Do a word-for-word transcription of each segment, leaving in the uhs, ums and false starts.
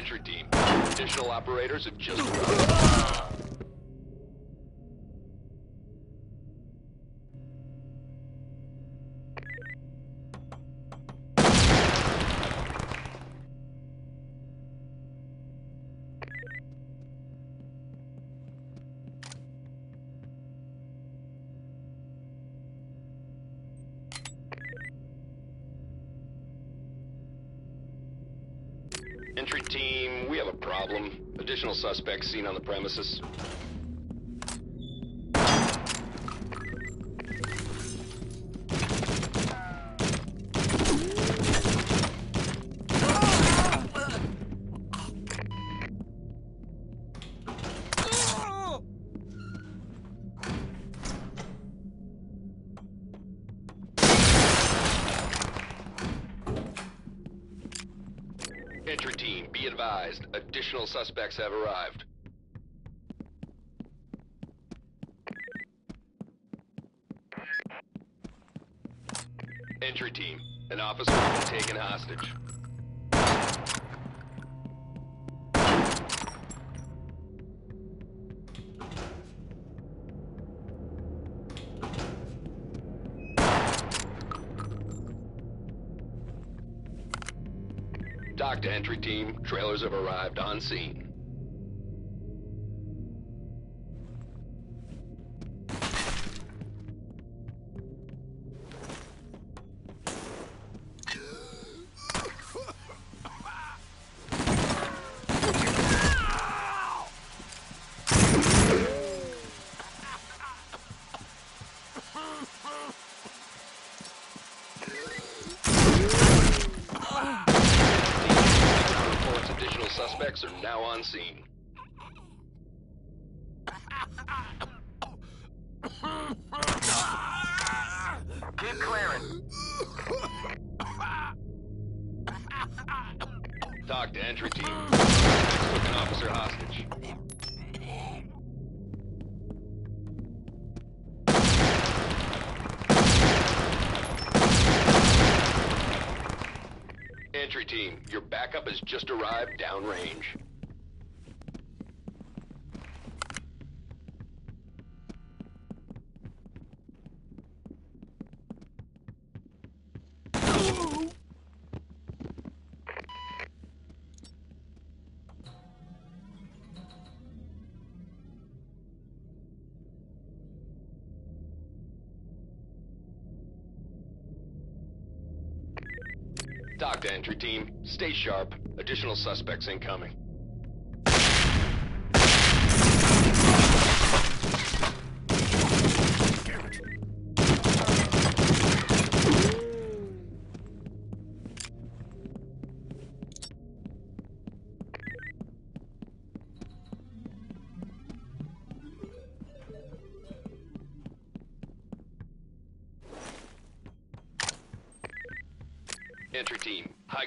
entry team. Additional operators have just arrived. Entry team, we have a problem. Additional suspects seen on the premises. Entry team, be advised, additional suspects have arrived. Entry team, an officer has been taken hostage. Dock to entry team, trailers have arrived on scene. Suspects are now on scene. Keep clearing. Talk to entry team. Suspects took an officer hostage. Entry team, your backup has just arrived downrange. Dock to entry team. Stay sharp. Additional suspects incoming. Entry team, high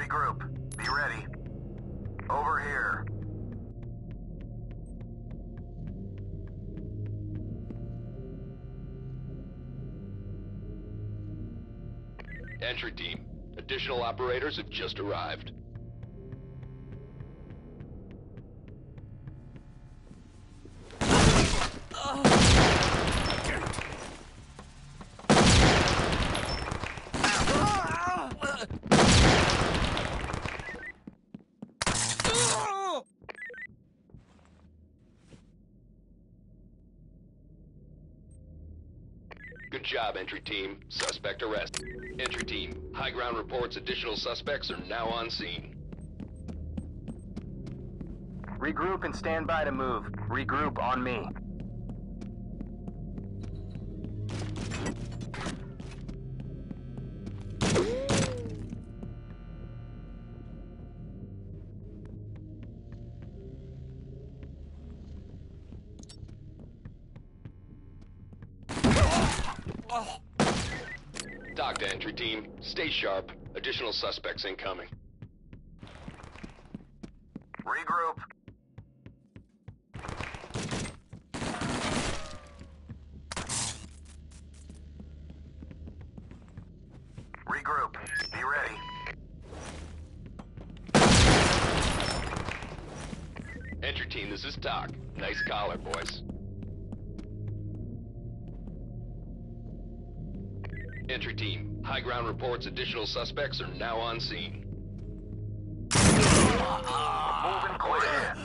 Regroup. Be ready. Over here. Entry team, additional operators have just arrived. Good job, entry team. Suspect arrested. Entry team, high ground reports additional suspects are now on scene. Regroup and stand by to move. Regroup on me. Dock to entry team. Stay sharp. Additional suspects incoming. Regroup. Regroup. Be ready. Entry team, this is Doc. Nice collar, boys. Entry team, high ground reports additional suspects are now on scene. Moving clear.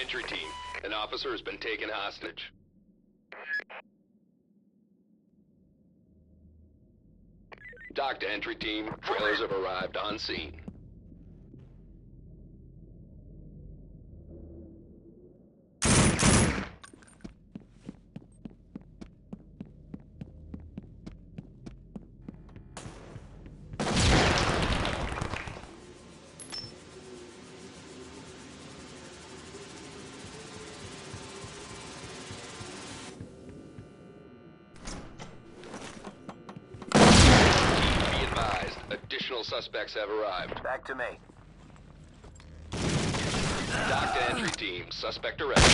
Entry team, an officer has been taken hostage. Doc to entry team, trailers have arrived on scene. Suspects have arrived. Back to me. Doc to entry team. Suspect arrested.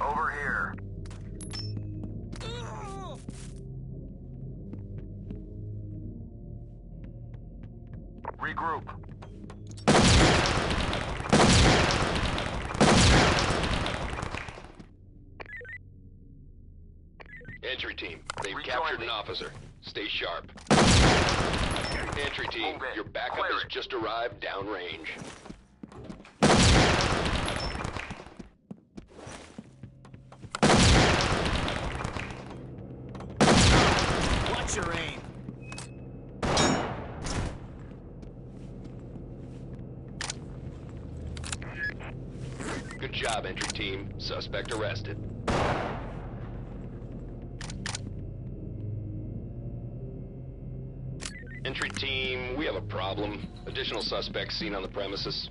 Over here. Regroup. Entry team, they've Rejoin captured me. An officer. Stay sharp. Entry team, your backup has just arrived downrange. Watch your aim. Good job, entry team. Suspect arrested. Entry team, we have a problem. Additional suspects seen on the premises.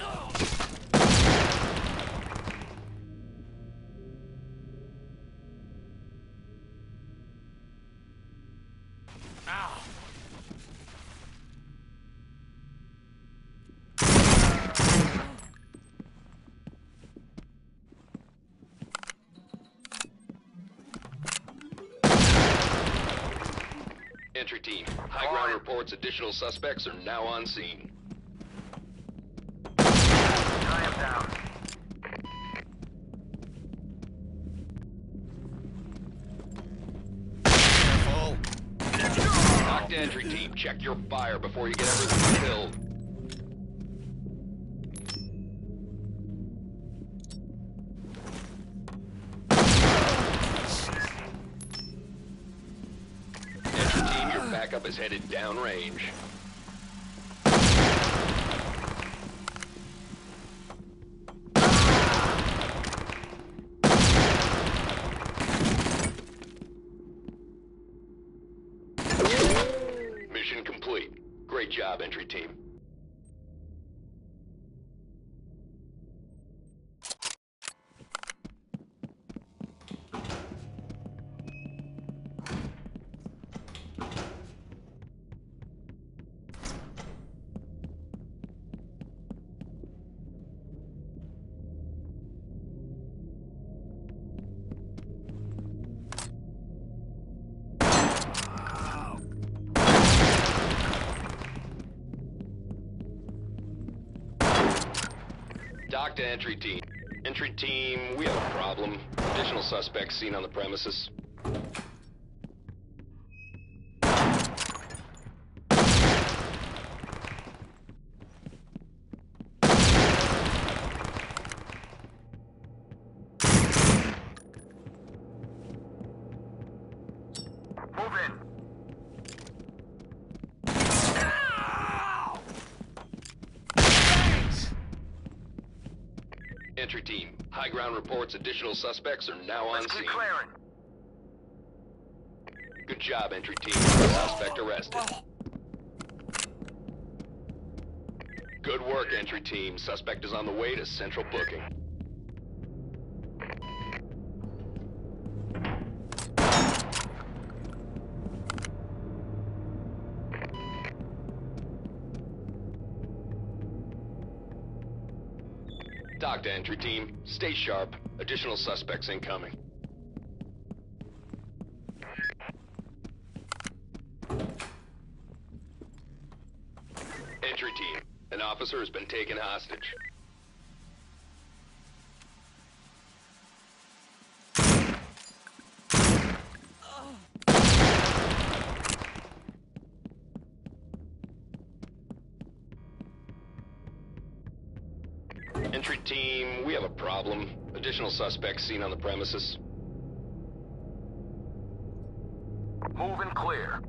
Ow. Entry team, high ground reports additional suspects are now on scene. I am down. Careful. Locked entry team, check your fire before you get everything killed. Backup is headed downrange. Mission complete. Great job, entry team. Doc to entry team. Entry team, we have a problem. Additional suspects seen on the premises. Entry team, high ground reports additional suspects are now on scene. Good job, entry team. Suspect arrested. Good work, entry team. Suspect is on the way to central booking. Talk to entry team. Stay sharp. Additional suspects incoming. Entry team. An officer has been taken hostage. Entry team, we have a problem. Additional suspects seen on the premises. Move and clear.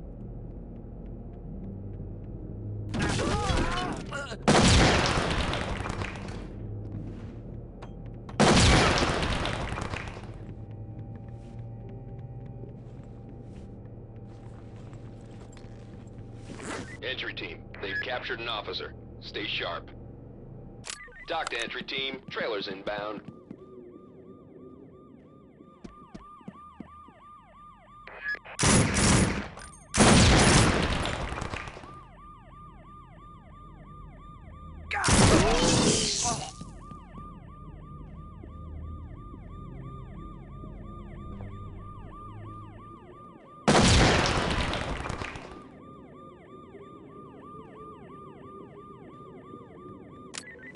Entry team, they've captured an officer. Stay sharp. Dock to entry team, trailers inbound.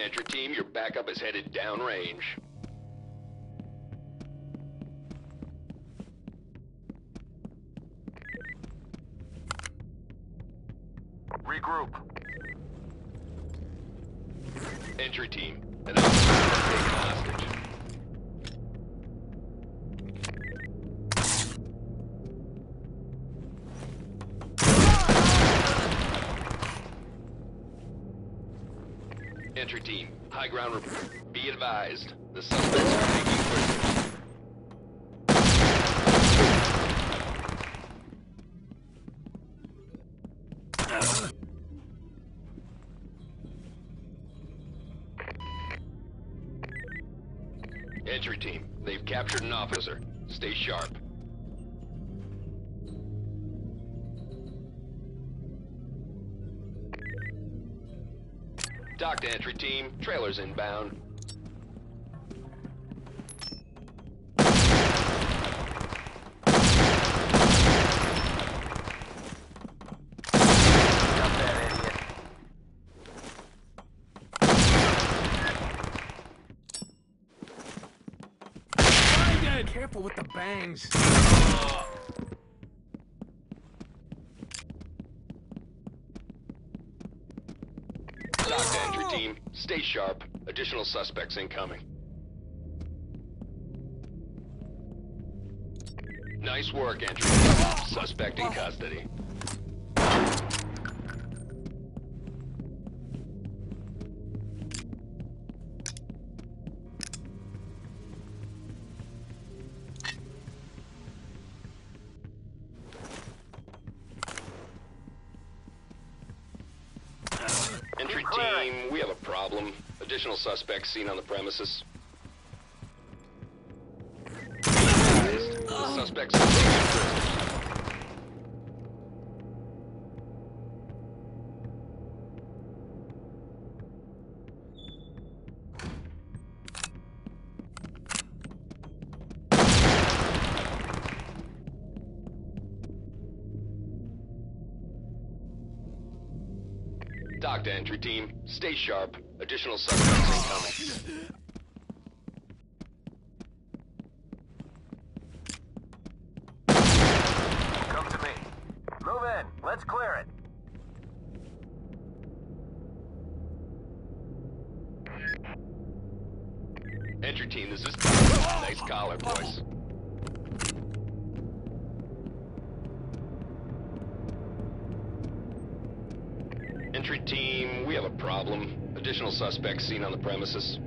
Entry team, your backup is headed downrange. Regroup. Entry team, an officer has been taken hostage. Entry team, high ground report. Be advised, the suspects are taking prisoners. Entry team, they've captured an officer. Stay sharp. Dock to entry team, trailers inbound. Careful with the bangs. Team, stay sharp. Additional suspects incoming. Nice work, entry. Suspect in custody. Entry team, we have a problem. Additional suspects seen on the premises. The suspects are taking prisoners. Dock to entry team, stay sharp. Additional suspects incoming. Entry team, this is Tyler. Nice collar, boys. Entry team, we have a problem. Additional suspects seen on the premises.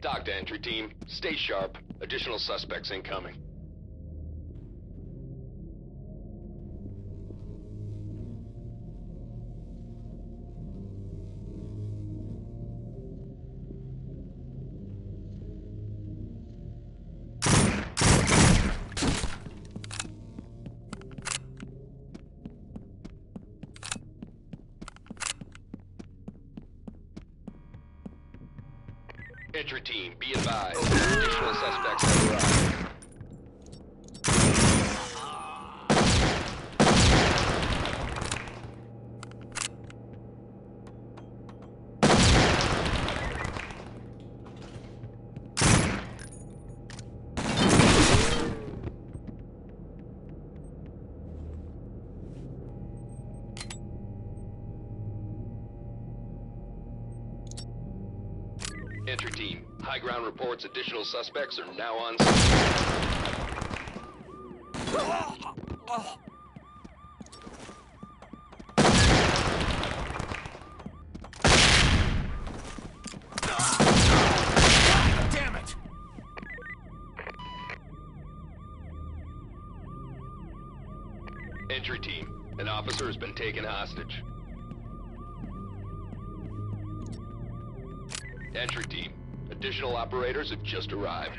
Talk to entry team. Stay sharp. Additional suspects incoming. Entry team, be advised. Additional suspects have arrived. Entry team, high ground reports additional suspects are now on scene. Damn it! Entry team, an officer has been taken hostage. Entry team, additional operators have just arrived.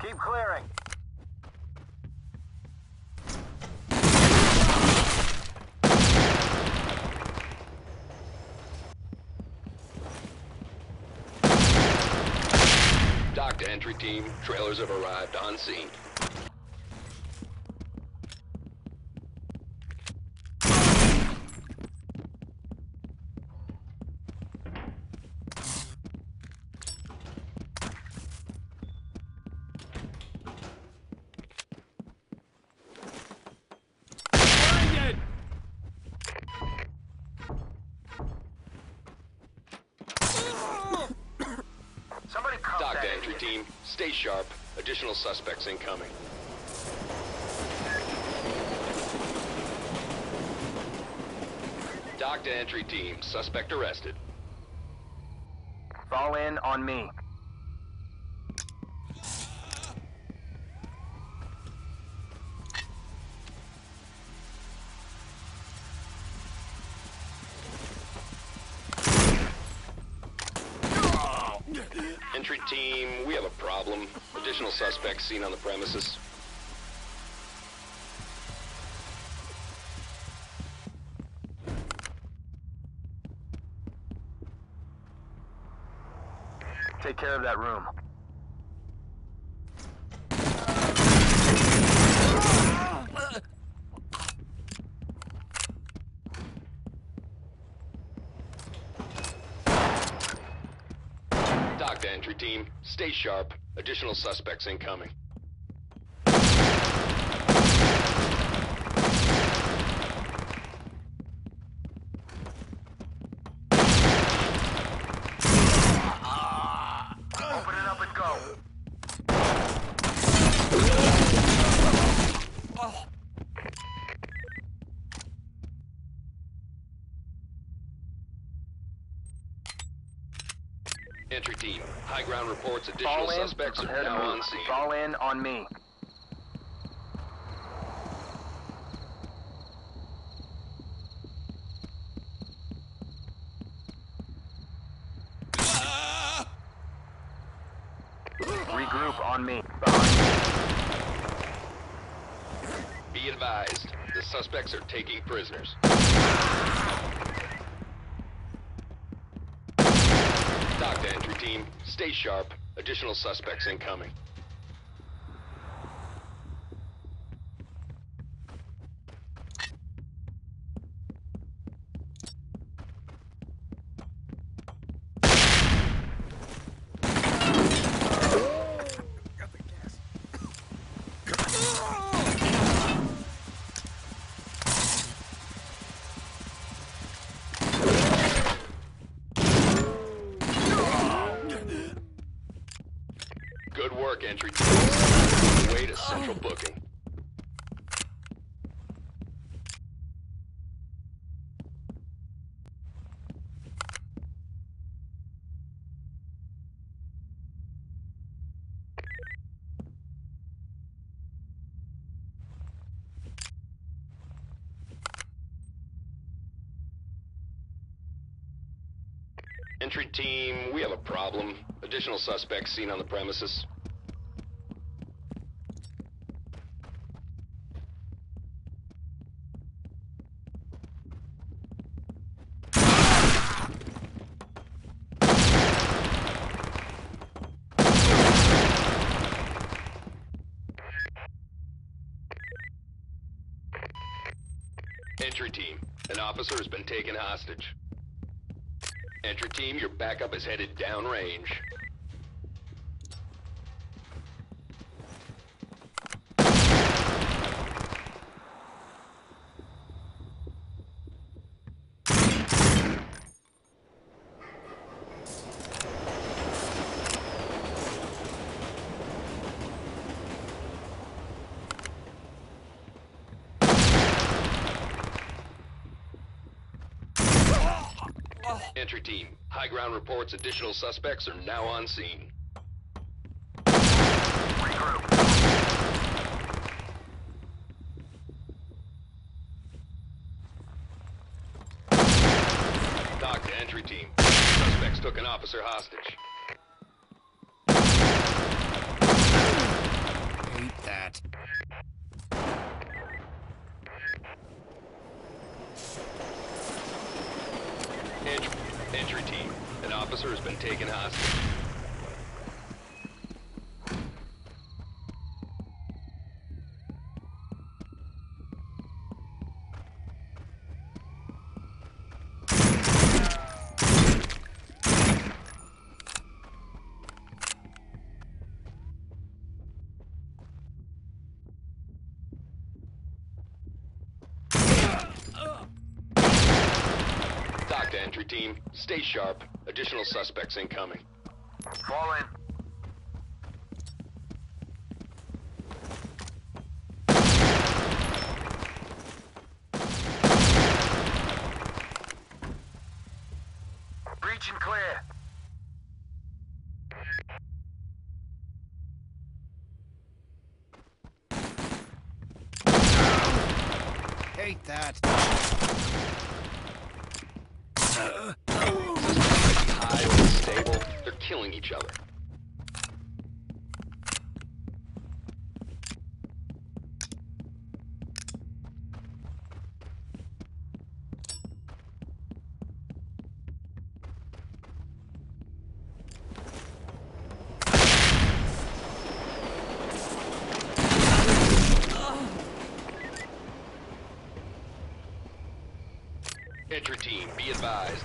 Keep clearing. To entry team, trailers have arrived on scene. Entry team, stay sharp. Additional suspects incoming. Doc to entry team, suspect arrested. Fall in on me. Entry team, we have a problem. Additional suspects seen on the premises. Take care of that room. Talk to entry team. Stay sharp. Additional suspects incoming. Open it up and go. Oh. Entry team, high ground reports additional suspects are now on scene. Fall in on me. Regroup on me. Be advised, the suspects are taking prisoners. To entry team, stay sharp. Additional suspects incoming. Good work, entry team. Central booking. Entry team, we have a problem. Additional suspects seen on the premises. Entry team, an officer has been taken hostage. Entry team, your backup is headed downrange. Entry team, high ground reports additional suspects are now on scene. Regroup. Talk to entry team. Suspects took an officer hostage. Hate that. Entry. Entry team, an officer has been taken hostage. Entry team, stay sharp. Additional suspects incoming. Fall in. Breach and clear. Hate that. Uh, high or stable, they're killing each other. Entry team, be advised,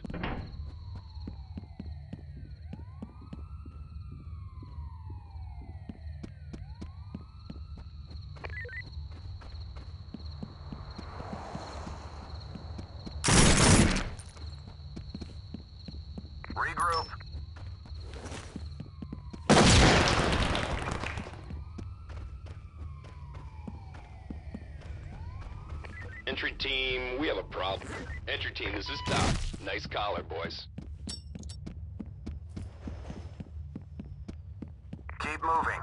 Regroup. Entry team, we have a problem. Entry team, this is Doc. Nice collar, boys. Keep moving.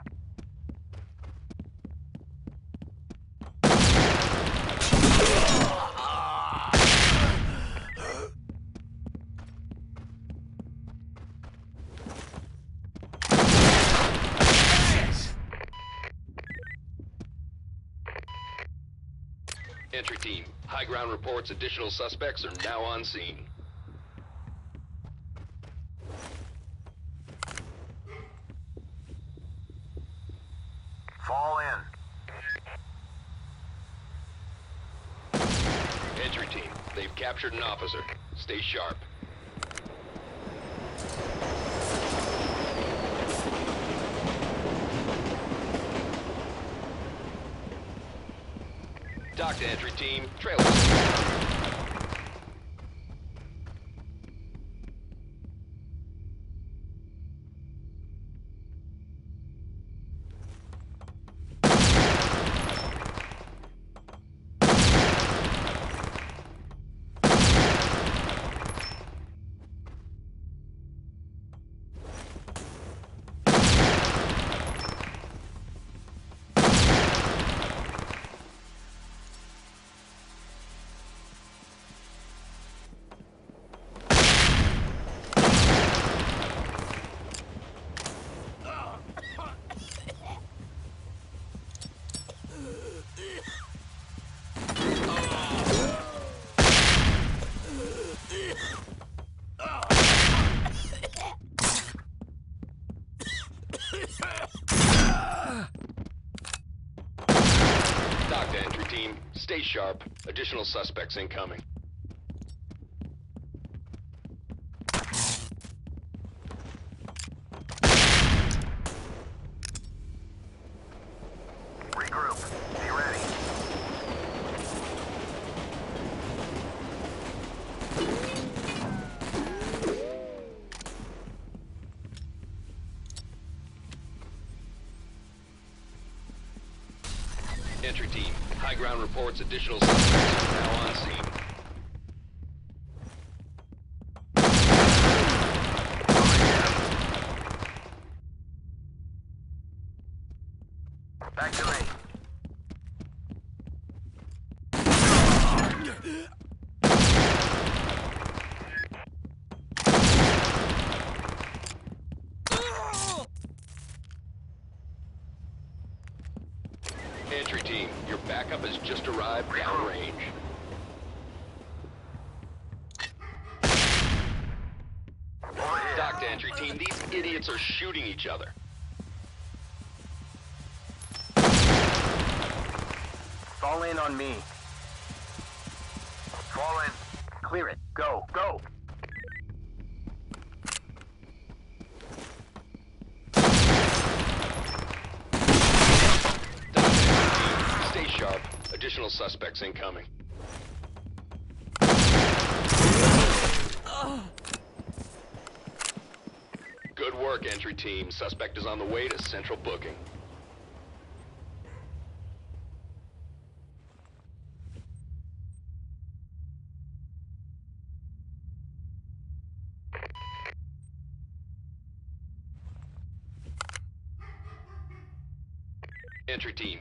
Entry team, high ground reports additional suspects are now on scene. Fall in. Entry team, they've captured an officer. Stay sharp. Talk to entry team. Trailers. Stay sharp. Additional suspects incoming. Entry team, high ground reports additional suspects are now on scene. Back to me. Entry team, your backup has just arrived downrange. Doc to entry team, these idiots are shooting each other. Fall in on me. Fall in. Clear it. Go. Go. Sharp. Additional suspects incoming. Good work, entry team. Suspect is on the way to central booking. Entry team,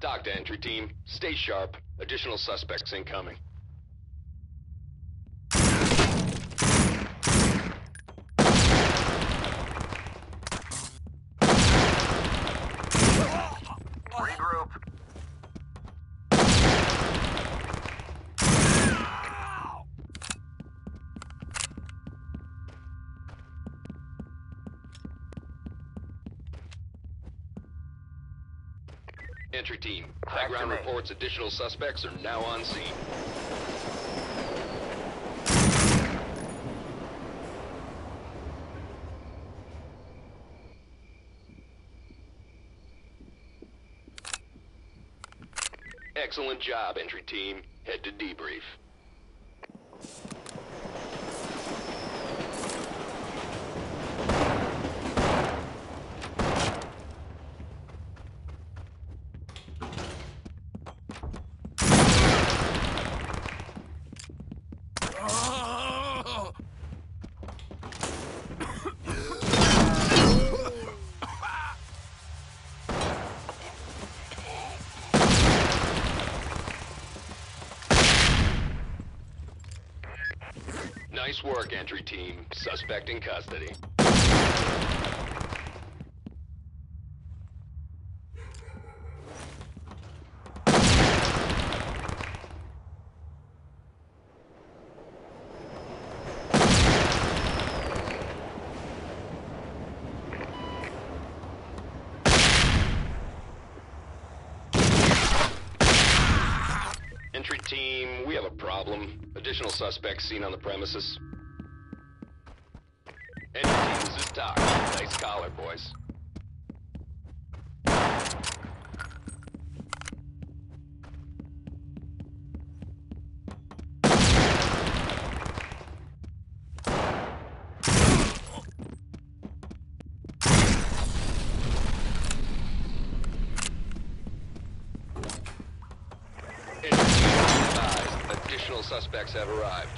Doc to entry team, stay sharp. Additional suspects incoming. Regroup. Entry team, high ground reports additional suspects are now on scene. Excellent job, entry team. Head to debrief. Nice work, entry team. Suspect in custody. Entry team, we have a problem. Additional suspects seen on the premises. Entry team, this is Doc. Nice collar, boys. Additional suspects have arrived.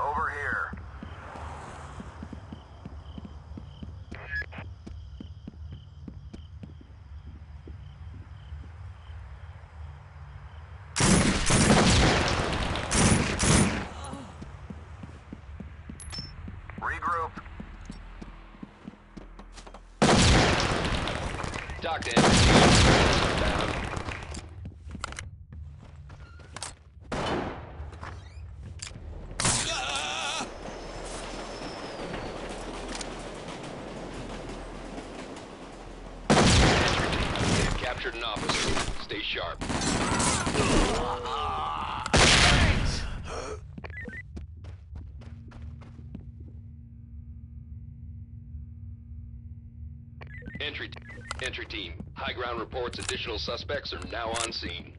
Over here. locked in. They've captured an officer. Stay sharp. Entry, entry team. High ground reports additional suspects are now on scene.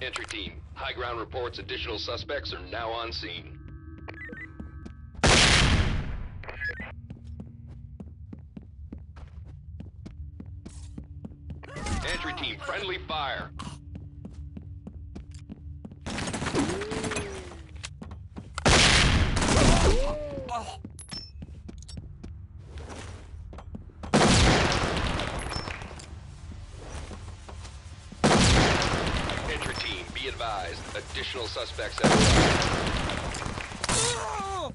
Entry team. High ground reports additional suspects are now on scene. Entry team, friendly fire. Advised, additional suspects have arrived.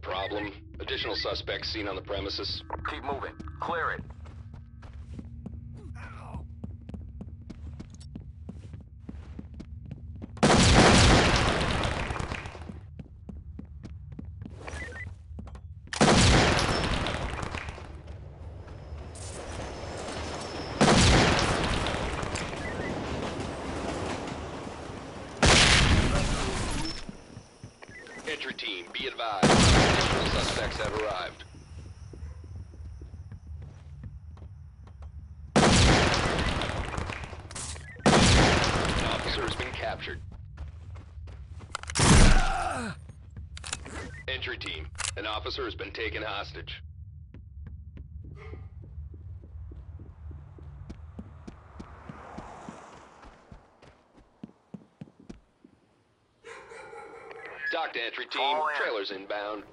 Problem. Additional suspects seen on the premises. Keep moving. Clear it. Entry team, be advised. Additional suspects have arrived. An officer has been captured. Entry team, an officer has been taken hostage. Dock to entry team, trailers inbound.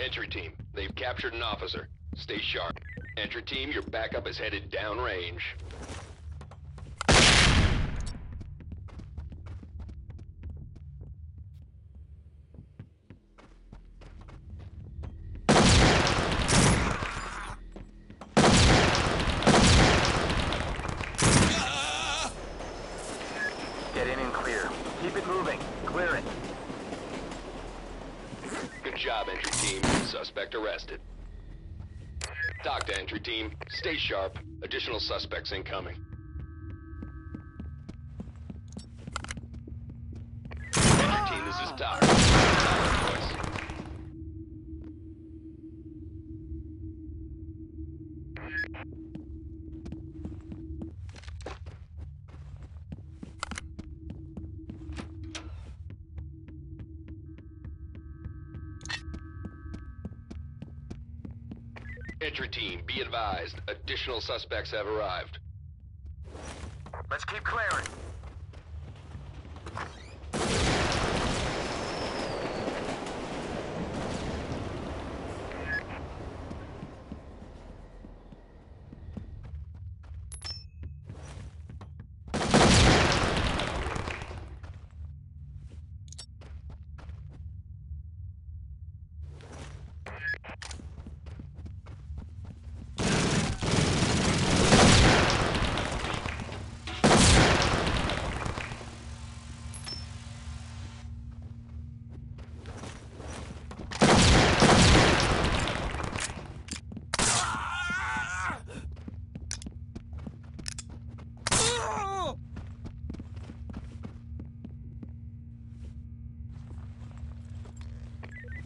Entry team, they've captured an officer. Stay sharp. Entry team, your backup is headed downrange. Get in and clear. Keep it moving. Clear it. Good job, entry team. Suspect arrested. Dock to entry team. Stay sharp. Additional suspects incoming. Entry team, this is Dock. Entry team, be advised. Additional suspects have arrived. Let's keep clearing.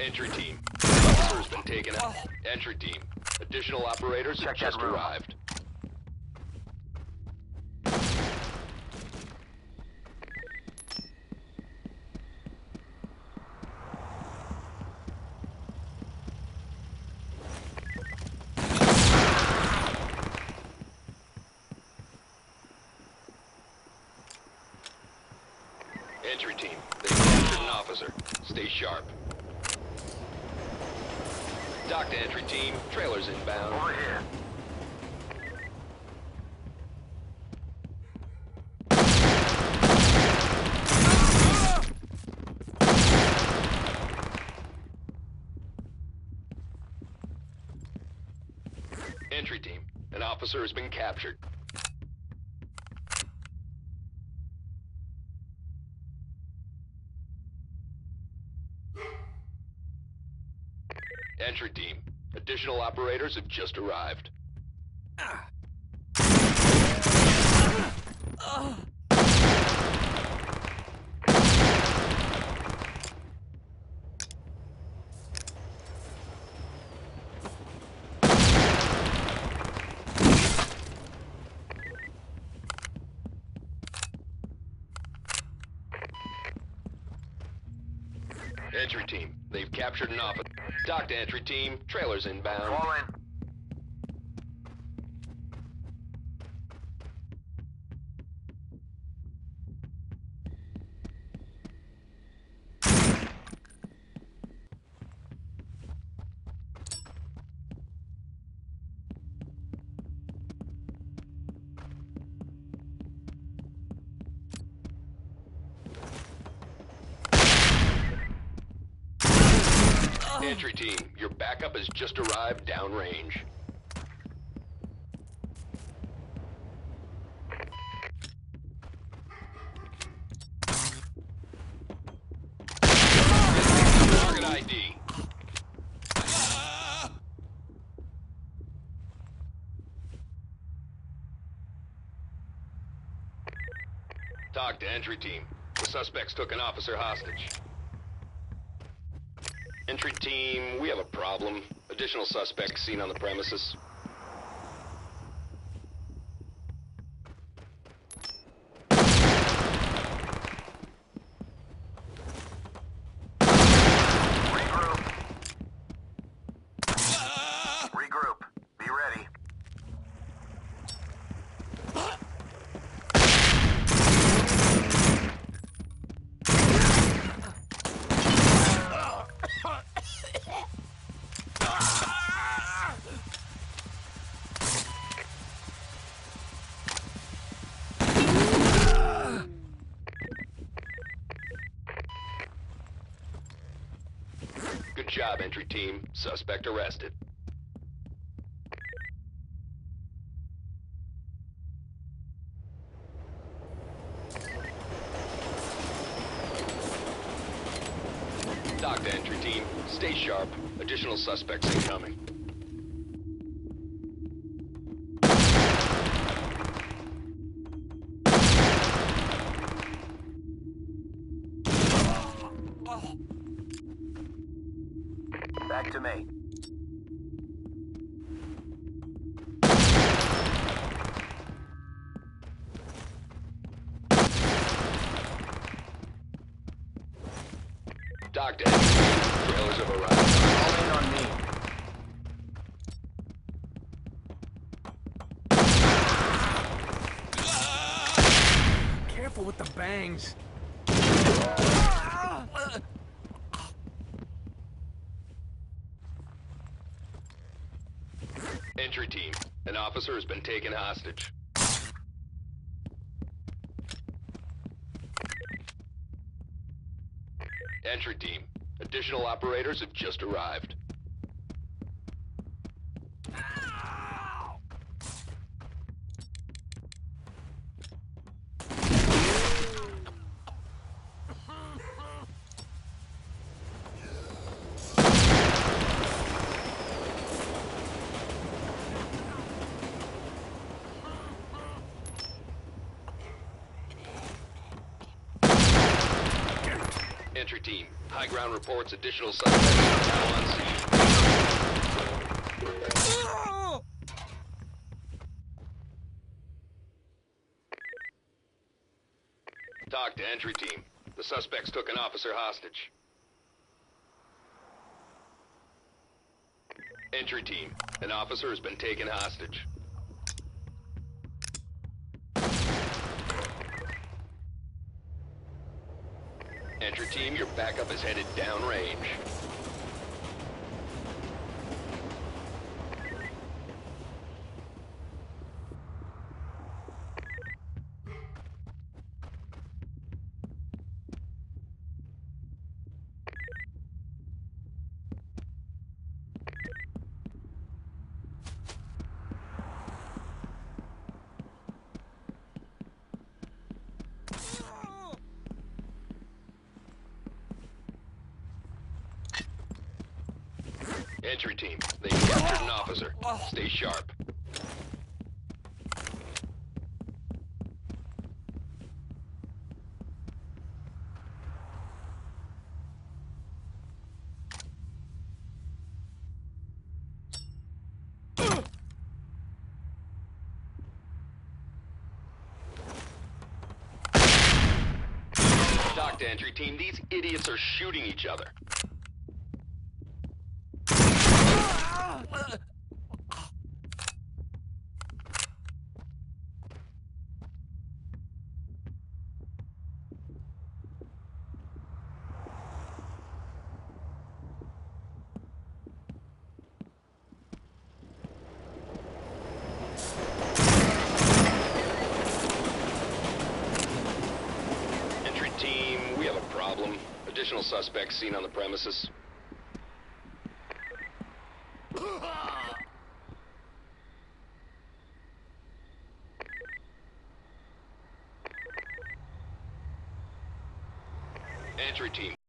Entry team. Officer's been taken out. Entry team. Additional operators have just arrived. Entry team. They captured an officer. Stay sharp. Dock to entry team. Trailers inbound. Over here. Entry team. An officer has been captured. Entry team. Additional operators have just arrived. Ah. Ah. Entry team. They've captured an officer. Dock to entry team. Trailers inbound. All in. Entry team, your backup has just arrived downrange. Target I D. Talk to entry team. The suspects took an officer hostage. Entry team, we have a problem. Additional suspects seen on the premises. Regroup. Regroup. Be ready. Good job, entry team. Suspect arrested. Dock to entry team. Stay sharp. Additional suspects incoming. Back to me. Doctor, trailers have arrived. All in on me. the bangs. Entry team, an officer has been taken hostage. Entry team, additional operators have just arrived. Entry team, high ground reports additional suspects now on scene. Talk to entry team. The suspects took an officer hostage. Entry team, an officer has been taken hostage. Entry team, your backup is headed downrange. Entry team, they captured an officer. Stay sharp. Talk to entry team, these idiots are shooting each other. Entry team, we have a problem. Additional suspects seen on the premises. Entry team,